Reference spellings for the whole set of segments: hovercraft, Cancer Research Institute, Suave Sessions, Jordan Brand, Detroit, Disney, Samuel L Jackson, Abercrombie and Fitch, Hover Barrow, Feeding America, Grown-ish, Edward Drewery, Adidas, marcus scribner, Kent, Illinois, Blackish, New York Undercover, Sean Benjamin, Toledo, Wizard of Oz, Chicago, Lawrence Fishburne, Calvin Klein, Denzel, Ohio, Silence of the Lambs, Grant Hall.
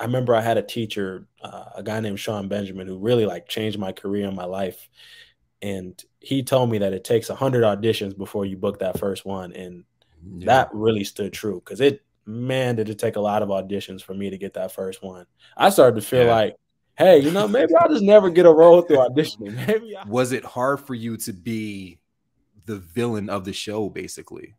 I remember I had a teacher, a guy named Sean Benjamin, who really like changed my career and my life. And he told me that it takes 100 auditions before you book that first one. And yeah, that really stood true. 'Cause it, man, did it take a lot of auditions for me to get that first one. I started to feel like, hey, you know, maybe I'll just never get a role through auditioning. Maybe I'll... Was it hard for you to be the villain of the show, basically?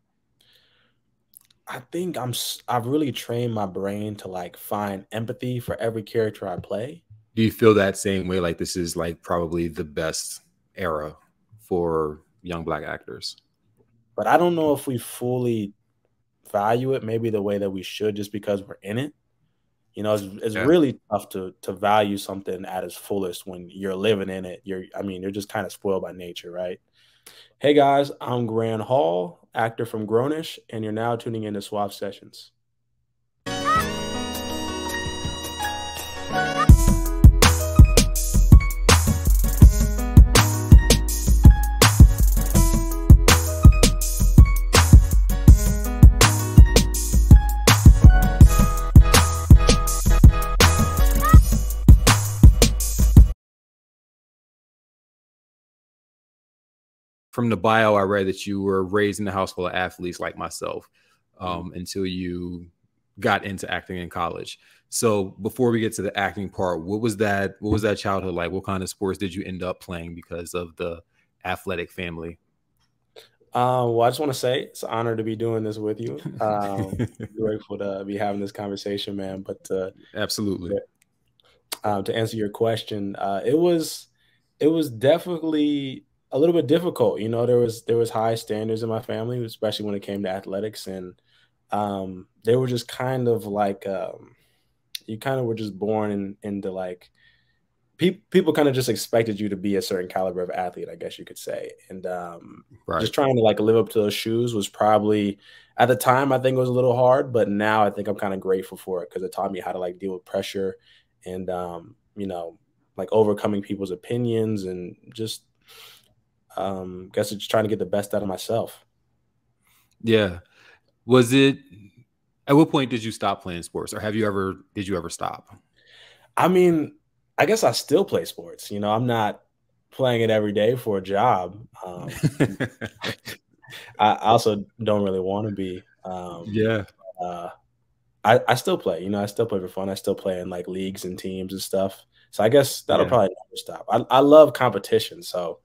I think I've really trained my brain to like find empathy for every character I play. Do you feel that same way? Like this is like probably the best era for young Black actors. But I don't know if we fully value it maybe the way that we should, just because we're in it. You know, it's really tough to value something at its fullest when you're living in it. I mean, you're just kind of spoiled by nature, right? Hey guys, I'm Grant Hall, actor from Grown-ish, and you're now tuning in to Suave Sessions. From the bio, I read that you were raised in a household of athletes like myself until you got into acting in college. So before we get to the acting part, what was that childhood like? What kind of sports did you end up playing because of the athletic family? Well, I just want to say it's an honor to be doing this with you. Grateful to be having this conversation, man. But absolutely. To answer your question, it was definitely a little bit difficult. You know, there was high standards in my family, especially when it came to athletics. And they were just kind of like, you kind of were just born into like, people kind of just expected you to be a certain caliber of athlete, I guess you could say. And just trying to like live up to those shoes was probably, at the time, I think it was a little hard, but now I think I'm kind of grateful for it because it taught me how to like deal with pressure and, you know, like overcoming people's opinions and just, guess it's trying to get the best out of myself. Yeah. Was it, at what point did you stop playing sports, or did you ever stop? I mean, I guess I still play sports. You know, I'm not playing it every day for a job. I also don't really want to be. I still play, you know, I still play for fun. I still play in like leagues and teams and stuff. So I guess that'll probably never stop. I love competition. So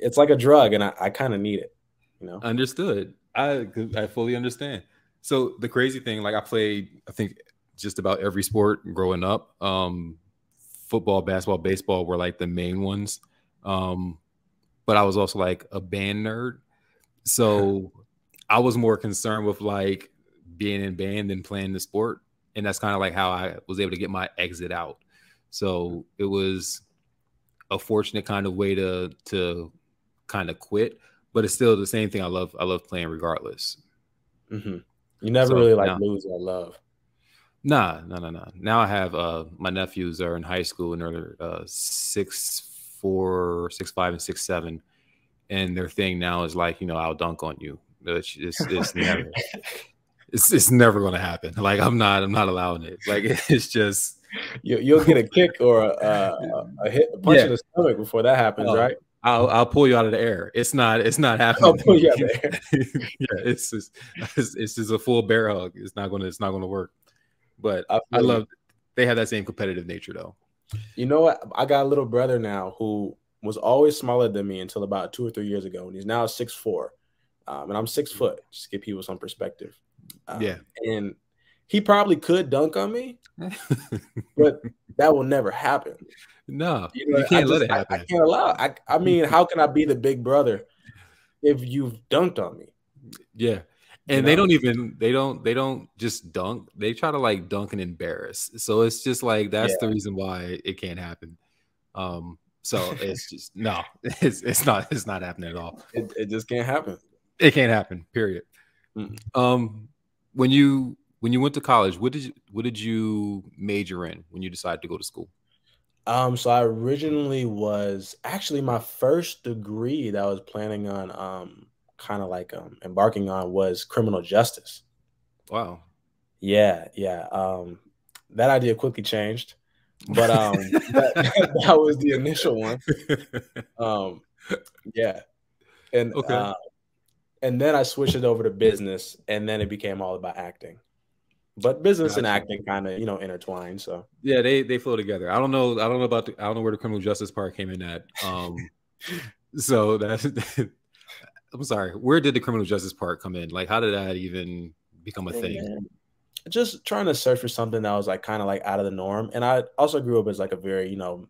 it's like a drug, and I kind of need it, you know. Understood. I fully understand. So the crazy thing, like I played, I think just about every sport growing up. Football, basketball, baseball were like the main ones. But I was also like a band nerd, so I was more concerned with like being in band than playing the sport, and that's kind of like how I was able to get my exit out. So it was a fortunate kind of way to kind of quit, but it's still the same thing. I love playing regardless. Mm-hmm. You never really like lose or love. Nah. Now I have my nephews are in high school, and they're 6'4", 6'5", and 6'7", and their thing now is like, you know, I'll dunk on you. It's never gonna happen. Like I'm not allowing it. Like it's just. You'll get a kick or a hit, a punch in the stomach before that happens, right? I'll pull you out of the air. It's not happening. I'll pull you out of the air. It's just a full bear hug. It's not gonna work. But I love it. They have that same competitive nature, though. You know what? I got a little brother now who was always smaller than me until about 2 or 3 years ago, and he's now 6'4", and I'm 6 foot. Just to give people some perspective. And he probably could dunk on me, but that will never happen. No, you know, you can't let it happen. I can't allow it. I mean, how can I be the big brother if you've dunked on me? Yeah. And they don't even, they don't just dunk. They try to like dunk and embarrass. So it's just like, that's the reason why it can't happen. So it's just, no, it's not happening at all. It just can't happen. It can't happen, period. Mm-hmm. When you went to college, what did you major in when you decided to go to school? So I originally was actually my first degree that I was planning on kind of like embarking on was criminal justice. Wow. Yeah. That idea quickly changed, but that was the initial one. Yeah. And okay. And then I switched it over to business, and then it became all about acting. But business and acting kind of, you know, intertwined. So yeah, they flow together. I don't know. I don't know about. I don't know where the criminal justice part came in at. So that's. I'm sorry. Where did the criminal justice part come in? Like, how did that even become a thing? Man. Just trying to search for something that was like kind of like out of the norm. And I also grew up as like a very, you know,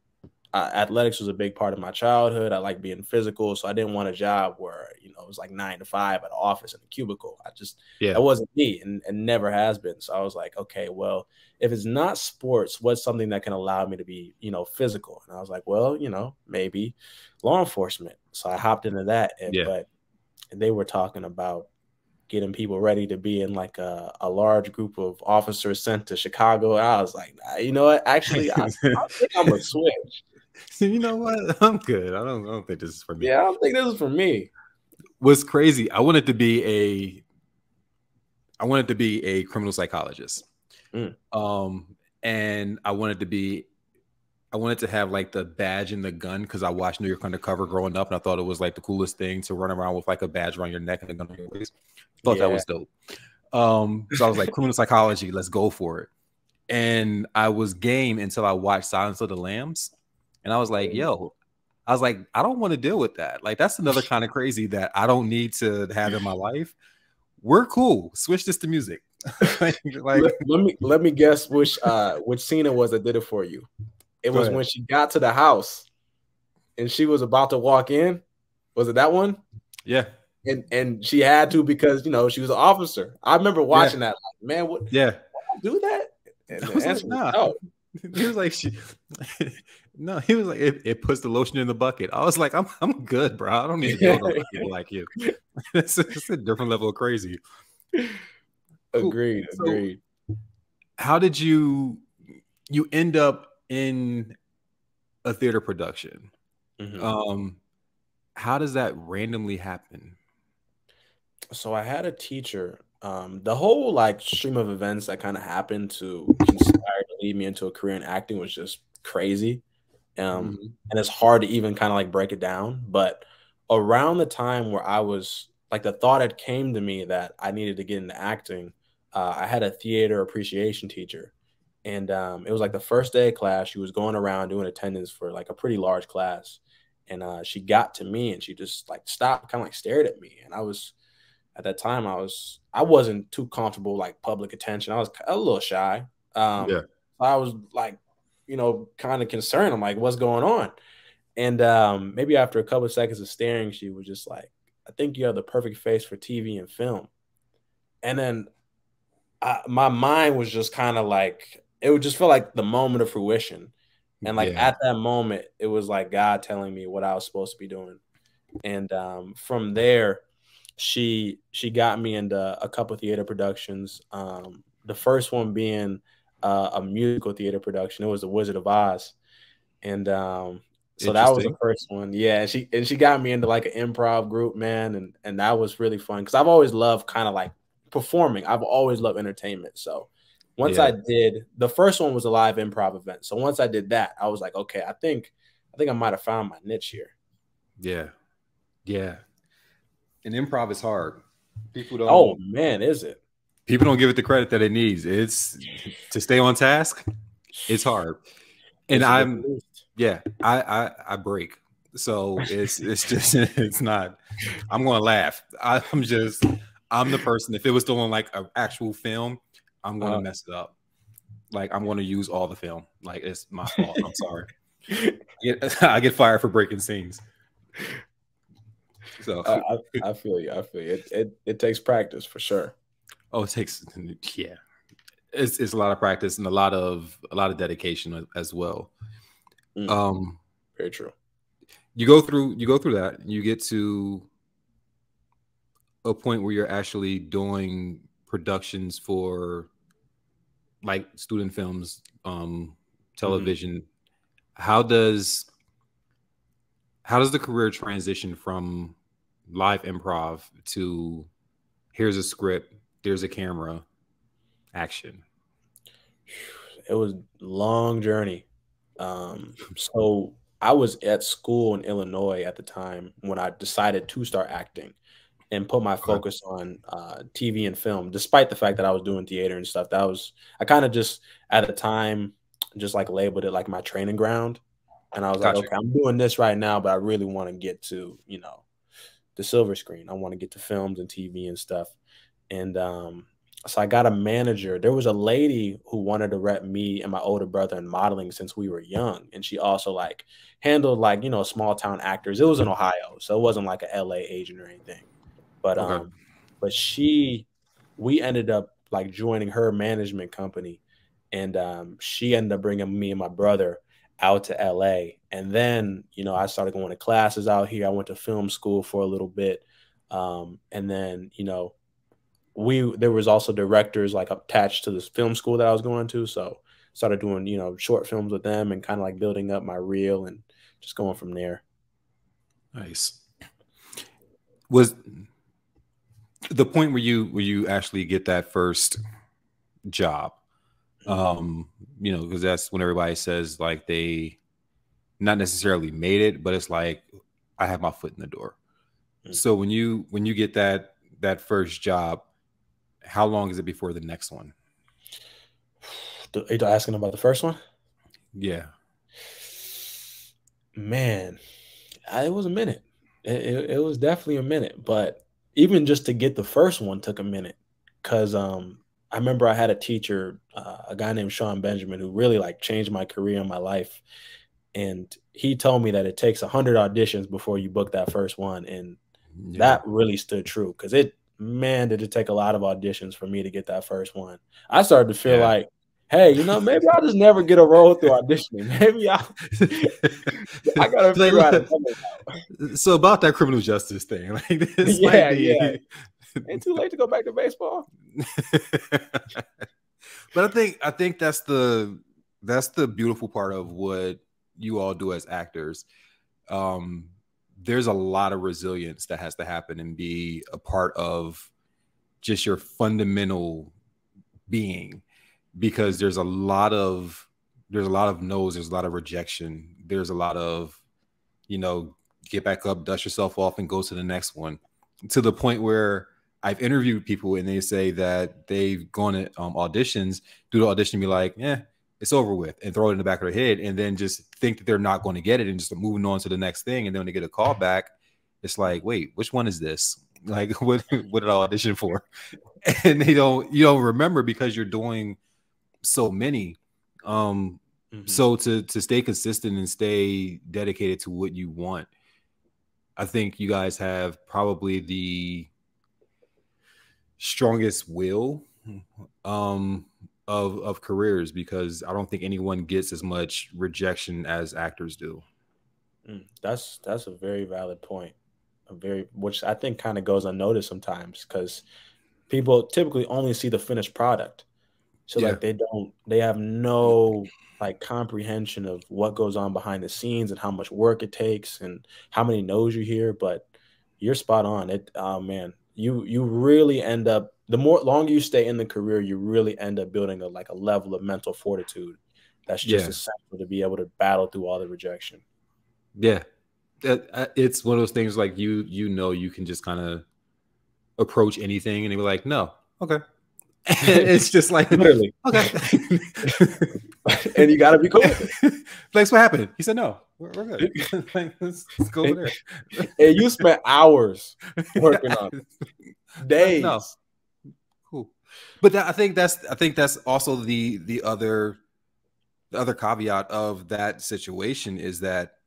athletics was a big part of my childhood. I like being physical, so I didn't want a job where, you know, it was like 9 to 5 at an office in a cubicle. I just, yeah, that wasn't me, and never has been. So I was like, okay, well, if it's not sports, what's something that can allow me to be, you know, physical? And I was like, well, you know, maybe law enforcement. So I hopped into that, and yeah. But they were talking about getting people ready to be in like a large group of officers sent to Chicago. And I was like, nah, you know what? Actually, I think I'm gonna switch. You know what? I'm good. I don't think this is for me. Yeah, I don't think this is for me. What's crazy? I wanted to be a criminal psychologist. Mm. And I wanted to have like the badge and the gun, because I watched New York Undercover growing up, and I thought it was like the coolest thing to run around with like a badge around your neck and a gun on your waist. Thought that was dope. So I was like, criminal psychology, let's go for it. And I was game until I watched Silence of the Lambs. And I was like, yo, I don't want to deal with that. Like, that's another kind of crazy that I don't need to have in my life. We're cool. Switch this to music. let me guess which scene it was that did it for you. It was when she got to the house and she was about to walk in. Was it that one? Yeah. And she had to, because, you know, she was an officer. I remember watching that. Like, man, what? Yeah. Do that? And I was like, nah. No. He was like, no, he was like, it puts the lotion in the bucket. I was like, I'm good, bro. I don't need to go to people like you. It's a different level of crazy. Agreed. Cool. Agreed. So, how did you end up in a theater production? Mm-hmm. How does that randomly happen? So I had a teacher. The whole like stream of events that kind of happened to inspire to lead me into a career in acting was just crazy. And it's hard to even kind of like break it down. But around the time where I was like, the thought had came to me that I needed to get into acting, I had a theater appreciation teacher, and it was like the first day of class. She was going around doing attendance for like a pretty large class, and she got to me and she just like stopped, kind of like stared at me, and I was. At that time, I wasn't too comfortable like public attention. I was a little shy. I was like, you know, kind of concerned. I'm like, what's going on? And maybe after a couple of seconds of staring, she was just like, I think you have the perfect face for TV and film. And then my mind was just kind of like, it would just feel like the moment of fruition. And like at that moment, it was like God telling me what I was supposed to be doing. And from there, she got me into a couple of theater productions. The first one being a musical theater production. It was The Wizard of Oz, and so that was the first one. Yeah, and she got me into like an improv group, man, and that was really fun, because I've always loved kind of like performing. I've always loved entertainment. So once I did, the first one was a live improv event. So once I did that, I was like, okay, I think I might have found my niche here. Yeah, yeah. And improv is hard. People don't. Oh man, is it? People don't give it the credit that it needs. It's to stay on task. It's hard, and I break. So it's not. I'm gonna laugh. I'm the person. If it was doing like an actual film, I'm gonna mess it up. Like I'm gonna use all the film. Like it's my fault. I'm sorry. I get fired for breaking scenes. So I feel you. I feel you. It takes practice for sure. Oh, it takes It's a lot of practice and a lot of dedication as well. Mm, very true. You go through that. And you get to a point where you're actually doing productions for like student films, television. Mm-hmm. How does the career transition from live improv to here's a script, there's a camera, action? it was a long journey. So I was at school in Illinois at the time when I decided to start acting and put my focus on TV and film, despite the fact that I was doing theater and stuff. That was, I kind of just at the time, just like labeled it like my training ground. And I was like, okay, I'm doing this right now, but I really want to get to, you know, the silver screen. I want to get to films and TV and stuff. And so I got a manager. There was a lady who wanted to rep me and my older brother in modeling since we were young. And she also like handled like, you know, small town actors. It was in Ohio, so it wasn't like a LA agent or anything. But okay. But we ended up like joining her management company, and she ended up bringing me and my brother out to LA. And then, you know, I started going to classes out here. I went to film school for a little bit. And then, you know, there was also directors like attached to this film school that I was going to. So started doing, you know, short films with them and kind of like building up my reel and just going from there. Nice. Was the point where you actually get that first job? You know, because that's when everybody says like they not necessarily made it, but it's like I have my foot in the door. Mm-hmm. So when you get that first job, how long is it before the next one? Are you asking about the first one? Yeah, man, it was a minute. It was definitely a minute, but even just to get the first one took a minute, because I remember I had a teacher, a guy named Sean Benjamin, who really like changed my career and my life. And he told me that it takes 100 auditions before you book that first one. And yeah, that really stood true, because man, did it take a lot of auditions for me to get that first one. I started to feel like, hey, you know, maybe I'll just never get a role through auditioning. Maybe I gotta figure out it. So about that criminal justice thing, like this might be. Yeah. Ain't too late to go back to baseball. But I think that's the beautiful part of what you all do as actors. There's a lot of resilience that has to happen and be a part of just your fundamental being, because there's a lot of no's, there's a lot of rejection, there's a lot of, you know, get back up, dust yourself off, and go to the next one. To the point where I've interviewed people and they say that they've gone to auditions, do the audition, be like, yeah, it's over with, and throw it in the back of their head, and then just think that they're not going to get it and just moving on to the next thing. And then when they get a call back, it's like, wait, which one is this? Like, what did I audition for? And you don't remember, because you're doing so many. So to stay consistent and stay dedicated to what you want, I think you guys have probably the strongest will of careers, because I don't think anyone gets as much rejection as actors do. That's a very valid point, which I think kind of goes unnoticed sometimes, because people typically only see the finished product. So like they have no like comprehension of what goes on behind the scenes and how much work it takes and how many no's you hear. But you're spot on. Oh man, you really end up, the longer you stay in the career, you really end up building a level of mental fortitude that's just essential to be able to battle through all the rejection. Yeah, it's one of those things like you know, you can just kind of approach anything and be like, no, okay. It's just like, literally, okay. And you gotta be cool. Flex, what happened? He said, no, we're good. Like, let's go over there. And you spent hours working on it. Days. No. Cool. But that, I think that's also the other caveat of that situation, is that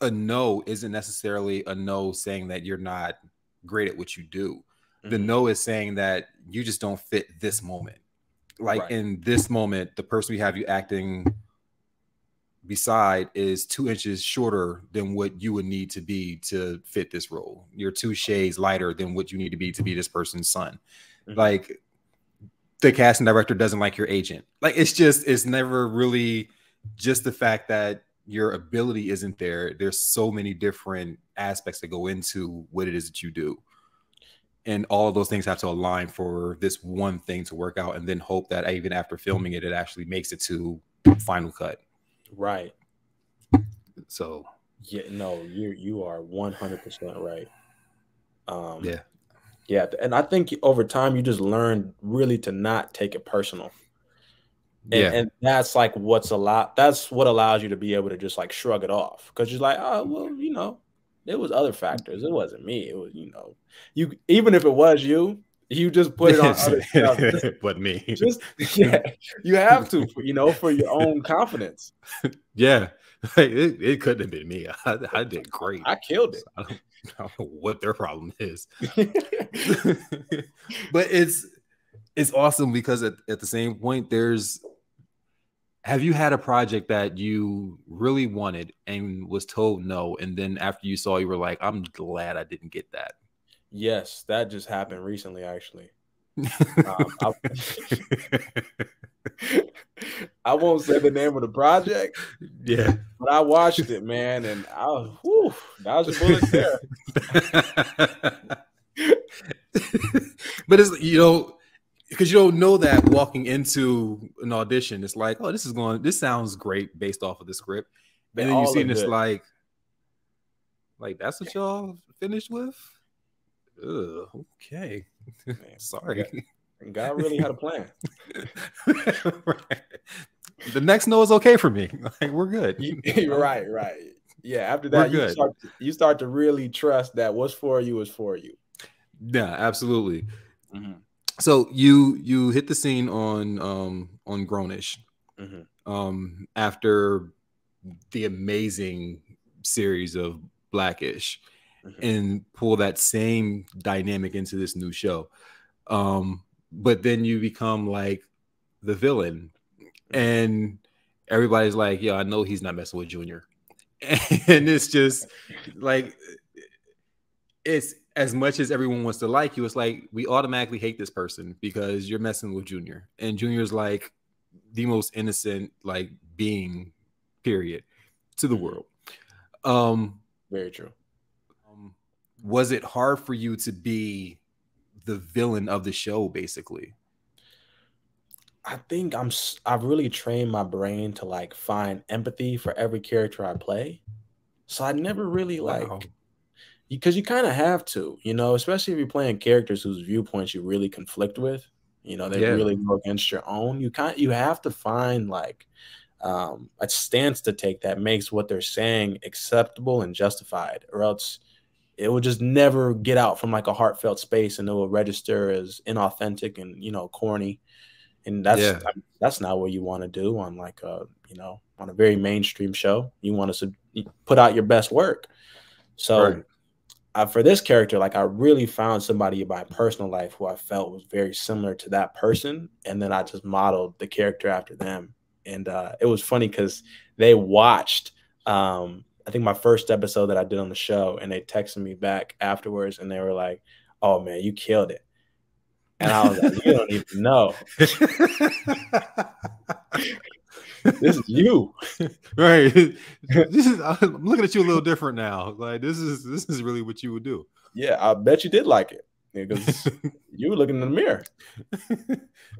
a no isn't necessarily a no saying that you're not great at what you do. The no is saying that you just don't fit this moment. Like in this moment, the person we have you acting beside is 2 inches shorter than what you would need to be to fit this role. You're 2 shades lighter than what you need to be this person's son. Like the casting director doesn't like your agent. Like it's never really just the fact that your ability isn't there. There's so many different aspects that go into what it is that you do. And all of those things have to align for this one thing to work out, and then hope that even after filming it, it actually makes it to final cut. Right. So yeah, no, you are 100% right. Yeah. And I think over time you just learn really to not take it personal. And, yeah. And that's like that's what allows you to be able to just like shrug it off, because you're like, oh, well, you know, it was other factors. It wasn't me. It was, you know, even if it was you, you just put it on other stuff. But me. Just, yeah, you have to, you know, for your own confidence. Yeah. Like, it couldn't have been me. I did great. I killed it. So I don't know what their problem is. But it's awesome, because at the same point, have you had a project that you really wanted and was told no, and then after you saw, you were like, I'm glad I didn't get that? Yes, that just happened recently, actually. I won't say the name of the project. Yeah. But I watched it, man, and I was, whew, that was a bullet there. But it's, you know, because you don't know that walking into an audition, it's like, oh, this sounds great based off of the script. And then you see, and it's like, that's what y'all finished with? Ugh, okay. Man, sorry. God really had a plan. Right. The next no is okay for me. Like, we're good. Right. Yeah. After that, you start to really trust that what's for you is for you. Yeah, absolutely. Mm-hmm. So you hit the scene on Grown-ish, mm-hmm. After the amazing series of Blackish, mm-hmm. and pull that same dynamic into this new show. But then you become like the villain, and everybody's like, yeah, I know he's not messing with Junior. And it's just like, it's as much as everyone wants to like you, it's like, we automatically hate this person because you're messing with Junior, and Junior's like the most innocent, like, being, period, to the world. Very true. Was it hard for you to be the villain of the show, basically? I think I've really trained my brain to like find empathy for every character I play. So I never really like, because you kind of have to, you know, especially if you're playing characters whose viewpoints you really conflict with, you know, they really go against your own. You have to find like a stance to take that makes what they're saying acceptable and justified, or else it will just never get out from like a heartfelt space, and it will register as inauthentic and, you know, corny. And that's not what you want to do on like a, you know, on a very mainstream show. You want to put out your best work. So for this character, like, I really found somebody in my personal life who I felt was very similar to that person. And then I just modeled the character after them. And it was funny because they watched, I think my first episode that I did on the show, and they texted me back afterwards, and they were like, "Oh man, you killed it." And I was like, "You don't even know. This is you." Right. I'm looking at you a little different now. Like, this is really what you would do. Yeah, I bet you did like it, because you were looking in the mirror.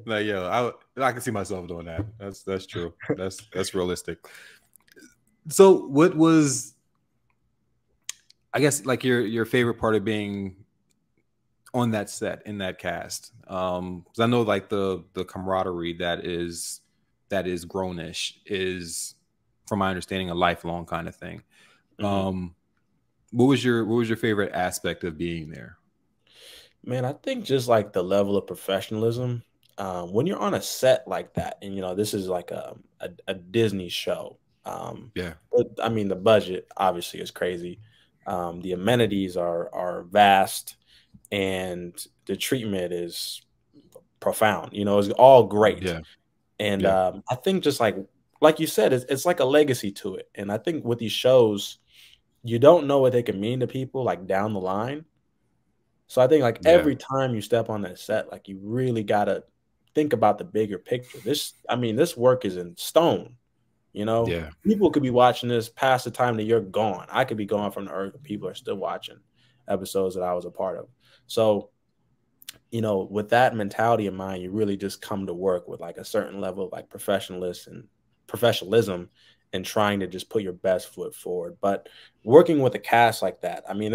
Like, yo, I can see myself doing that. That's true. That's realistic. So what was, I guess, like your favorite part of being on that set, in that cast? Because I know like the camaraderie that is Grown-ish is, from my understanding, a lifelong kind of thing. Mm-hmm. What was your favorite aspect of being there? Man, I think just like the level of professionalism. When you're on a set like that, and you know, this is like a Disney show. But, I mean, the budget obviously is crazy. The amenities are vast, and the treatment is profound. You know, it's all great. Yeah. And I think just like you said, it's like a legacy to it. And I think with these shows, you don't know what they can mean to people like down the line. So I think like every time you step on that set, like, you really gotta think about the bigger picture. This work is in stone. You know, people could be watching this past the time that you're gone. I could be gone from the earth, and people are still watching episodes that I was a part of. So you know, with that mentality in mind, you really just come to work with like a certain level of like professionalism and trying to just put your best foot forward. But working with a cast like that, I mean,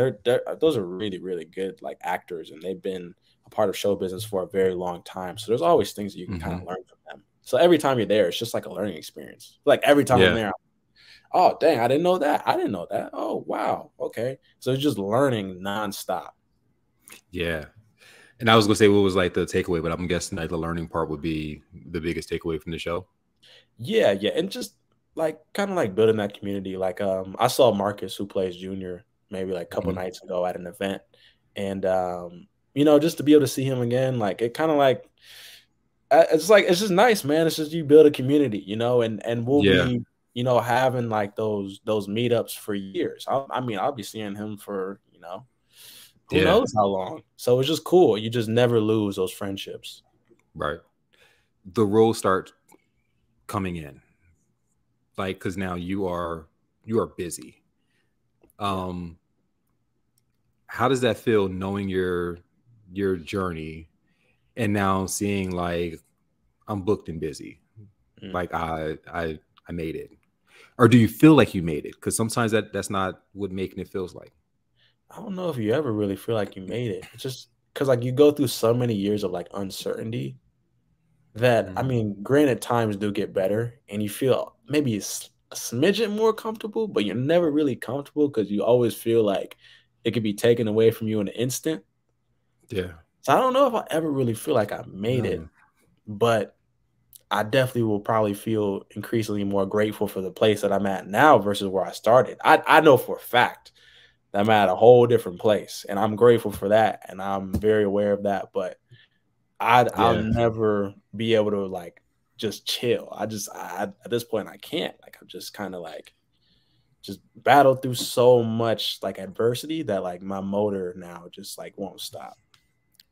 those are really, really good like actors, and they've been a part of show business for a very long time. So there's always things that you can kind of learn from them. So every time you're there, it's just like a learning experience. Like every time I'm there, I'm like, oh, dang, I didn't know that. I didn't know that. Oh, wow. Okay. So it's just learning nonstop. Yeah. And I was going to say what was like the takeaway, but I'm guessing like the learning part would be the biggest takeaway from the show. Yeah. Yeah. And just like kind of like building that community. Like I saw Marcus, who plays Junior, maybe like a couple nights ago at an event. And, you know, just to be able to see him again, like it kind of like, it's just nice, man. It's just you build a community, you know, and we'll be, you know, having like those meetups for years. I mean, I'll be seeing him for, you know, who knows how long. So it's just cool. You just never lose those friendships. Right. The roles start coming in. Like, because now you are busy. How does that feel, knowing your journey and now seeing like I'm booked and busy, like I made it? Or do you feel like you made it? Because sometimes that's not what making it feels like. I don't know if you ever really feel like you made it. It's just because like you go through so many years of like uncertainty that, I mean, granted times do get better and you feel maybe a smidgen more comfortable, but you're never really comfortable because you always feel like it could be taken away from you in an instant. Yeah. So I don't know if I ever really feel like I made it, but I definitely will probably feel increasingly more grateful for the place that I'm at now versus where I started. I know for a fact that I'm at a whole different place, and I'm grateful for that, and I'm very aware of that. But I'll never be able to like just chill. I at this point I can't. Like I'm just kind of like just battled through so much like adversity that like my motor now just like won't stop.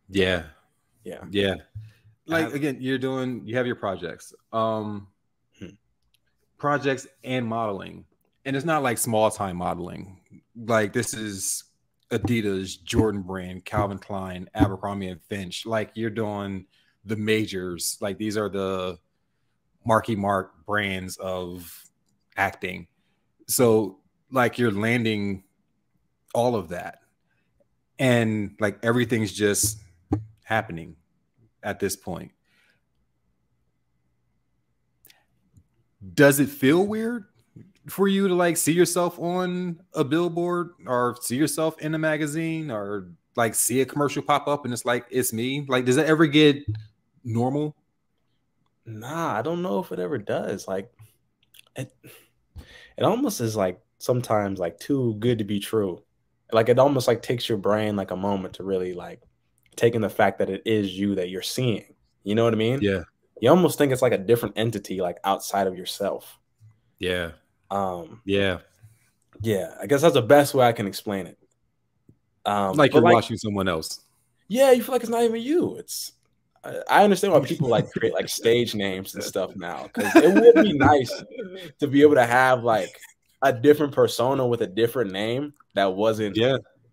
Yeah. Yeah. Yeah. Like again, you have your projects, projects and modeling, and it's not like small time modeling. Like this is Adidas, Jordan Brand, Calvin Klein, Abercrombie and Fitch. Like you're doing the majors. Like these are the marquee mark brands of acting. So like you're landing all of that, and like everything's just happening at this point. Does it feel weird for you to like see yourself on a billboard or see yourself in a magazine or like see a commercial pop up and it's like, it's me? Like, does that ever get normal? Nah, I don't know if it ever does. Like it almost is like sometimes like too good to be true. Like it almost like takes your brain like a moment to really like taking the fact that it is you that you're seeing. You know what I mean? Yeah. You almost think it's like a different entity, like outside of yourself. Yeah. Yeah. I guess that's the best way I can explain it. Like you're like watching someone else. Yeah. You feel like it's not even you. I understand why people like create like stage names and stuff now, because it would be nice to be able to have like a different persona with a different name that wasn't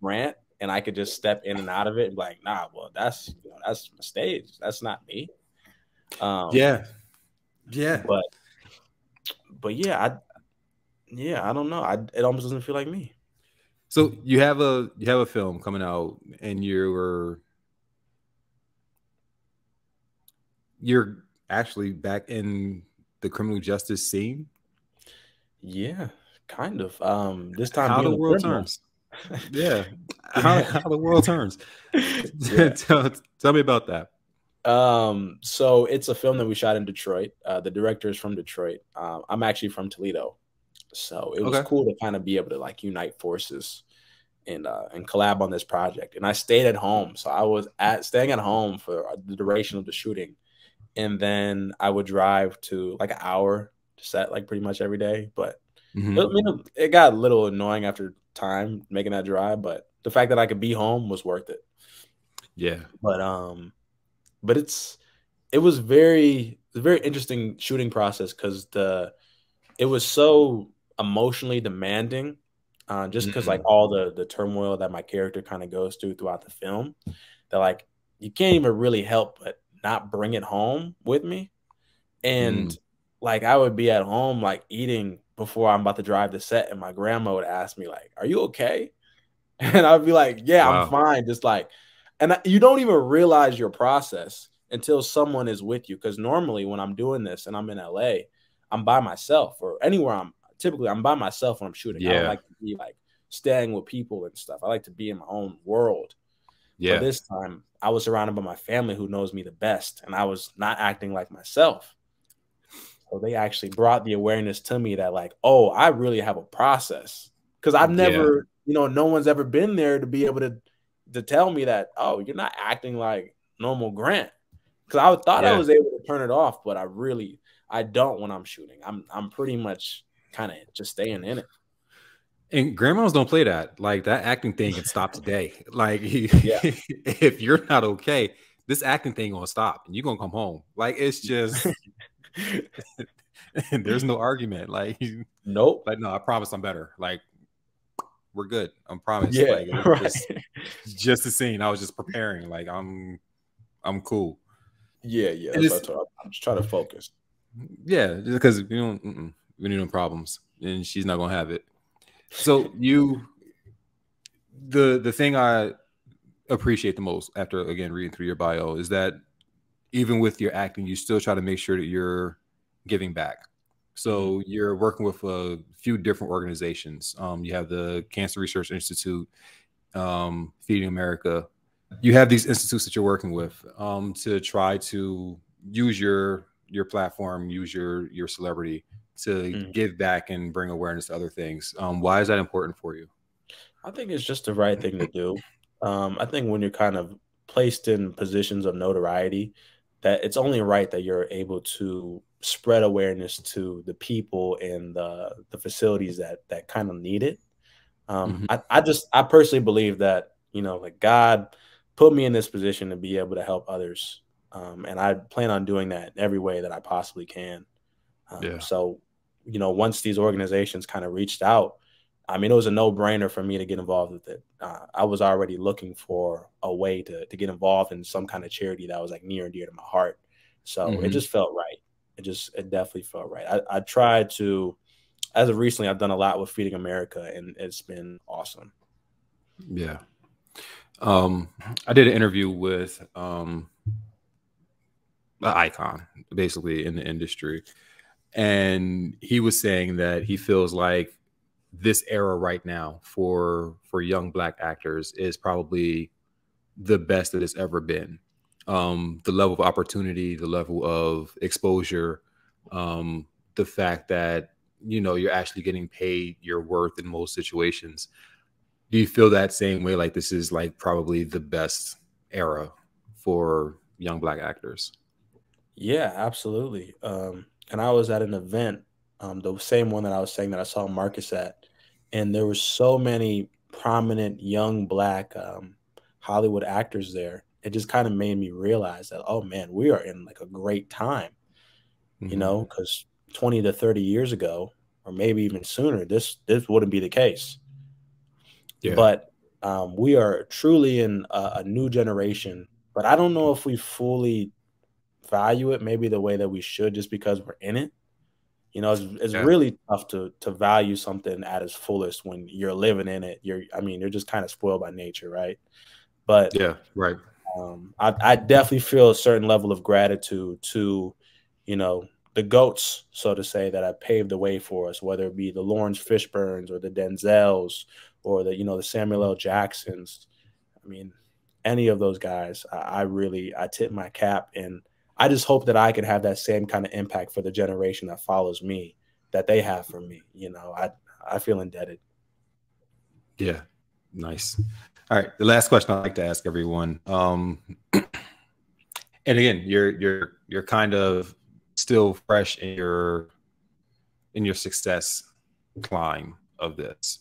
Grant. And I could just step in and out of it and be like, nah, well, that's, you know, that's my stage. That's not me. Yeah. But yeah, I don't know. It almost doesn't feel like me. So you have a film coming out, and you're actually back in the criminal justice scene. Yeah, kind of. This time, how the world turns. Yeah. How the world turns. Yeah. Tell me about that. So it's a film that we shot in Detroit. The director is from Detroit. I'm actually from Toledo. So it was cool to kind of be able to like unite forces and collab on this project. And I stayed at home. So I was staying at home for the duration of the shooting. And then I would drive to like an hour to set like pretty much every day. But it got a little annoying after time making that drive, but the fact that I could be home was worth it. Yeah. But it was very interesting shooting process, because it was so emotionally demanding, just because like all the turmoil that my character kind of goes throughout the film, that like you can't even really help but not bring it home with me. And like, I would be at home, like eating before I'm about to drive the set. And my grandma would ask me like, are you okay? And I'd be like, yeah, wow, I'm fine. Just like, and you don't even realize your process until someone is with you. Cause normally when I'm doing this and I'm in LA, I'm by myself, or anywhere I'm by myself when I'm shooting. Yeah. I don't like to be like staying with people and stuff. I like to be in my own world. Yeah. But this time I was surrounded by my family who knows me the best, and I was not acting like myself. So they actually brought the awareness to me that like, oh, I really have a process. Cause I've never, you know, no one's ever been there to be able to tell me that, oh, you're not acting like normal Grant. Cause I thought I was able to turn it off, but I don't when I'm shooting. I'm pretty much kind of just staying in it. And grandmas don't play that. Like, that acting thing can stop today. Like, if you're not okay, this acting thing gonna stop and you're gonna come home. Like, it's just there's no argument. Like, nope. Like, no, I promise I'm better. Like, we're good. I promise. Yeah, like, right. Just the scene. I was just preparing. Like, I'm cool. Yeah, yeah. I'm just trying to focus. Yeah, because we need no problems, and she's not gonna have it. So the thing I appreciate the most after again reading through your bio is that even with your acting, you still try to make sure that you're giving back. So you're working with a few different organizations. You have the Cancer Research Institute, Feeding America. You have these institutes that you're working with to try to use your platform, use your celebrity to give back and bring awareness to other things. Why is that important for you? I think it's just the right thing to do. I think when you're kind of placed in positions of notoriety, that it's only right that you're able to spread awareness to the people and the facilities that kind of need it. I personally believe that, you know, like, God put me in this position to be able to help others. And I plan on doing that every way that I possibly can. So, you know, once these organizations kind of reached out, I mean, it was a no-brainer for me to get involved with it. I was already looking for a way to get involved in some kind of charity that was like near and dear to my heart. So it just felt right. It definitely felt right. I tried to, as of recently, I've done a lot with Feeding America, and it's been awesome. Yeah. I did an interview with an icon, basically, in the industry. And he was saying that he feels like this era right now for young Black actors is probably the best that it's ever been. The level of opportunity, the level of exposure, the fact that, you know, you're actually getting paid your worth in most situations. Do you feel that same way? Like, this is like probably the best era for young Black actors? Yeah, absolutely. And I was at an event, the same one that I was saying that I saw Marcus at, and there were so many prominent young Black Hollywood actors there. It just kind of made me realize that, oh man, we are in like a great time, you know, because 20 to 30 years ago, or maybe even sooner, this wouldn't be the case. Yeah. But we are truly in a new generation, but I don't know if we fully value it maybe the way that we should, just because we're in it. You know, it's really tough to value something at its fullest when you're living in it. I mean, you're just kind of spoiled by nature, right? But yeah, right. I definitely feel a certain level of gratitude to, you know, the GOATs, so to say, that have paved the way for us, whether it be the Lawrence Fishburnes or the Denzels or the, you know, the Samuel L Jacksons. I mean, any of those guys, I tip my cap, and I just hope that I could have that same kind of impact for the generation that follows me, that they have for me. You know, I feel indebted. Yeah. Nice. All right. The last question I like to ask everyone. And again, you're kind of still fresh in your success climb of this.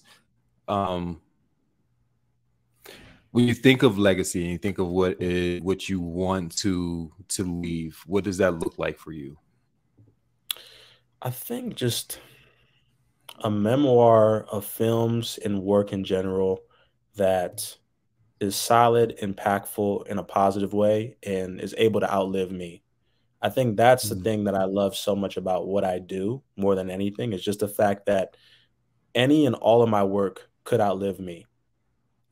When you think of legacy and you think of what you want to leave, what does that look like for you? I think just a memoir of films and work in general that is solid, impactful in a positive way, and is able to outlive me. I think that's the thing that I love so much about what I do more than anything, is just the fact that any and all of my work could outlive me.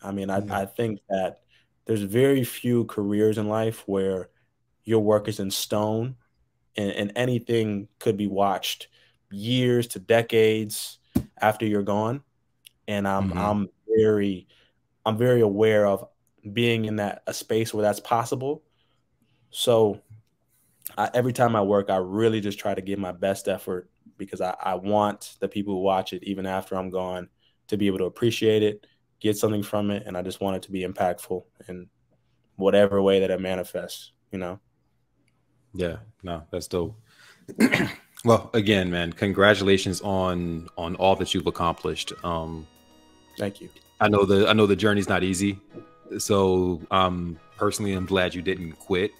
I mean, I think that there's very few careers in life where your work is in stone, and anything could be watched years to decades after you're gone. And I'm very aware of being in a space where that's possible. So every time I work, I really just try to give my best effort, because I want the people who watch it, even after I'm gone, to be able to appreciate it, get something from it. And I just want it to be impactful in whatever way that it manifests, you know? Yeah, no, that's dope. Well, again, man, congratulations on all that you've accomplished. Thank you. I know the journey's not easy. So personally, I'm glad you didn't quit,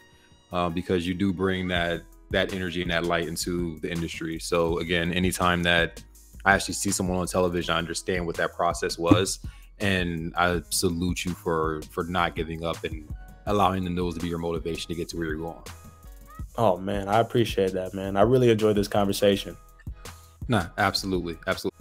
because you do bring that energy and that light into the industry. So again, anytime that I actually see someone on television, I understand what that process was. And I salute you for not giving up and allowing the nose to be your motivation to get to where you're going. Oh, man, I appreciate that, man. I really enjoyed this conversation. Nah, absolutely. Absolutely.